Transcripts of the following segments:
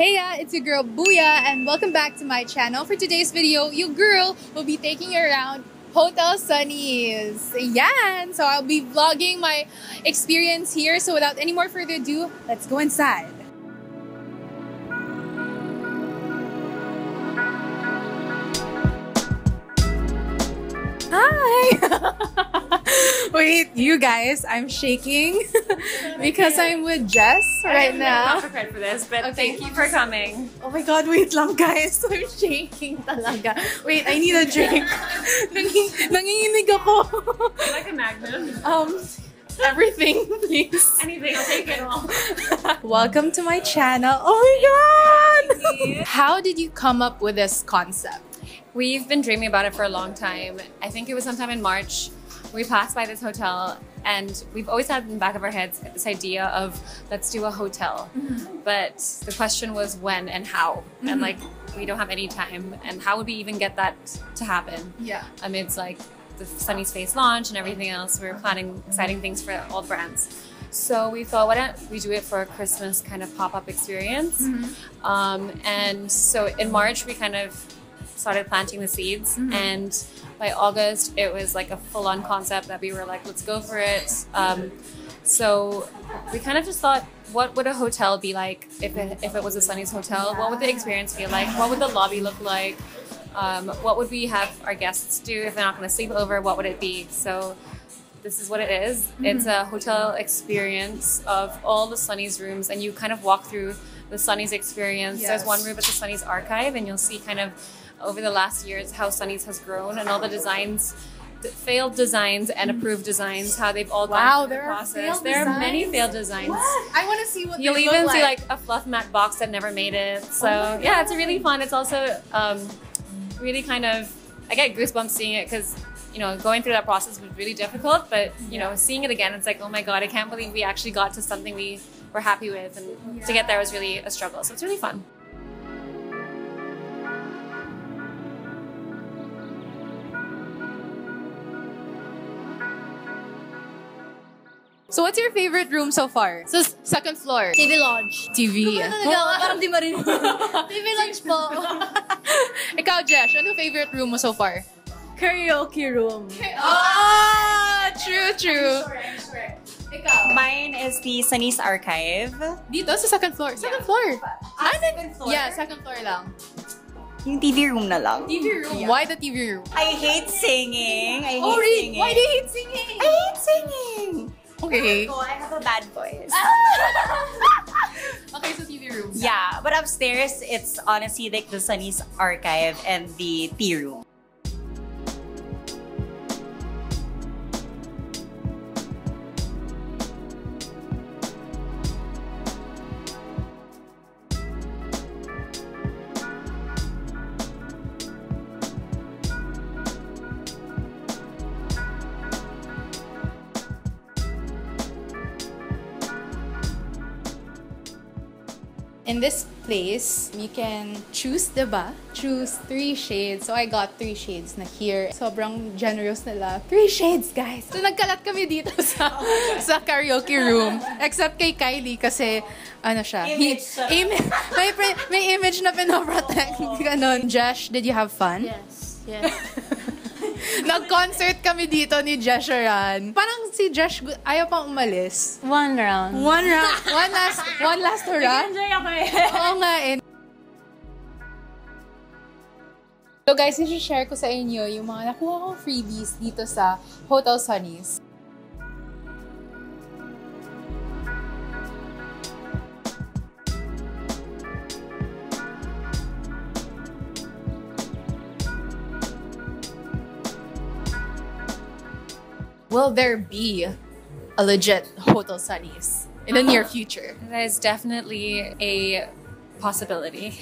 Hey ya, it's your girl Booya and welcome back to my channel. For today's video, your girl will be taking you around Hotel Sunnies. Yan! So I'll be vlogging my experience here. So without any more further ado, let's go inside. Hi! Wait, you guys, I'm shaking because I'm with Jess right now. I'm not prepared for this, but okay. Thank you for coming. Oh my god, wait lang guys. I'm shaking talaga. Wait, I need a drink. Nanginginig ako. Like a magnum. Everything, please. Anything, I'll take it all. Welcome to my channel. Oh my god! How did you come up with this concept? We've been dreaming about it for a long time. I think it was sometime in March. We passed by this hotel and we've always had in the back of our heads this idea of let's do a hotel. Mm-hmm. But the question was when and how. Mm-hmm. And like we don't have any time and how would we even get that to happen? Yeah. Amidst like the Sunnies Space launch and everything else, we were planning exciting things for all brands. So we thought, why don't we do it for a Christmas kind of pop-up experience? Mm-hmm. And so in March we kind of started planting the seeds. Mm-hmm. And by August it was like a full-on concept that we were like, let's go for it. So we kind of just thought, what would a hotel be like if it was a Sunnies hotel? What would the experience be like? What would the lobby look like? What would we have our guests do if they're not going to sleep over? What would it be? So this is what it is. Mm-hmm. It's a hotel experience of all the Sunnies rooms and you kind of walk through the Sunnies experience. Yes. There's one room at the Sunnies archive and you'll see kind of over the last years how Sunnies has grown and all the designs, failed designs and approved designs, how they've all gone through the process. There are many failed designs. What? I want to see what they look like. You'll even see like a Fluffmatte box that never made it. So yeah, it's really fun. It's also really kind of, I get goosebumps seeing it because you know, going through that process was really difficult, but you know, seeing it again, it's like, oh my god, I can't believe we actually got to something we were happy with, and to get there was really a struggle. So it's really fun. So what's your favorite room so far? So second floor. TV Lodge. TV. Parang di marinig. TV Lodge po. Ikaw, Jesh, ano favorite room mo so far? Karaoke room. Oh, true. I'm sure. Mine is the Sunnies Archive. Dito sa second floor. Second floor. Second floor. Yeah, second floor lang. Yung TV room na lang. TV room. Yeah. Why the TV room? I hate singing. I hate singing. Why do you hate singing? I hate singing. Okay. Oh, I have a bad voice. Okay, so TV room. Yeah, but upstairs it's honestly like the Sunnies Archive and the tea room. In this place, you can choose, diba? Choose 3 shades. So I got 3 shades na here. Sobrang generous nila. 3 shades, guys! So nagkalat kami dito sa karaoke room. Except kay Kylie kasi, ano siya? May image na pinoprotect. Ganon. Josh, did you have fun? Yes. Nag-concert kami dito ni Jesheran. Parang si Jesh ayaw pang umalis. One round. One last hurrah. Enjoy ako eh. Oo nga eh. So guys, i-share ko sa inyo yung mga nakuha kong freebies dito sa Hotel Sunnies. Will there be a legit Hotel Sunnies in the near future? That is definitely a possibility.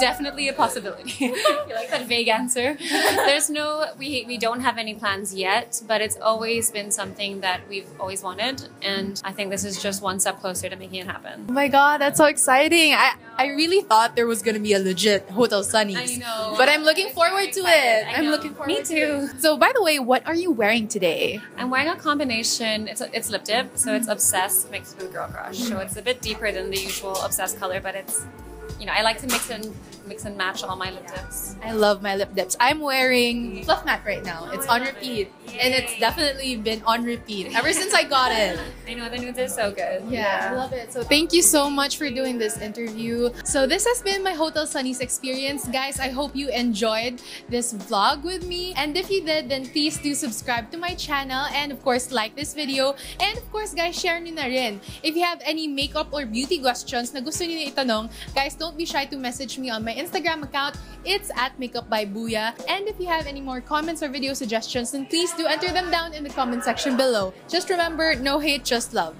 Definitely a possibility. You like that vague answer? There's no, we don't have any plans yet, but it's always been something that we've always wanted, and I think this is just one step closer to making it happen. Oh my god, that's so exciting! I really thought there was gonna be a legit Hotel Sunnies. I know. But I'm looking forward to it. I'm looking forward to it. Me too. So by the way, what are you wearing today? I'm wearing a combination. It's lip dip, so it's Obsessed mixed with Girl Crush. So it's a bit deeper than the usual Obsessed color, but it's you know, I like to mix and match all my lip dips. I love my lip dips. I'm wearing Fluffmatte right now. It's on repeat. And it's definitely been on repeat ever since I got it. I know, the nudes are so good. Yeah, I love it. So thank you so much for doing this interview. So this has been my Hotel Sunnies experience. Guys, I hope you enjoyed this vlog with me. And if you did, then please do subscribe to my channel. And of course, like this video. And of course, guys, share nyo na rin. If you have any makeup or beauty questions na gusto nyo na itanong, guys, don't be shy to message me on my Instagram account. It's @MakeupByBooya. And if you have any more comments or video suggestions, then please do enter them down in the comment section below. Just remember, no hate, just love.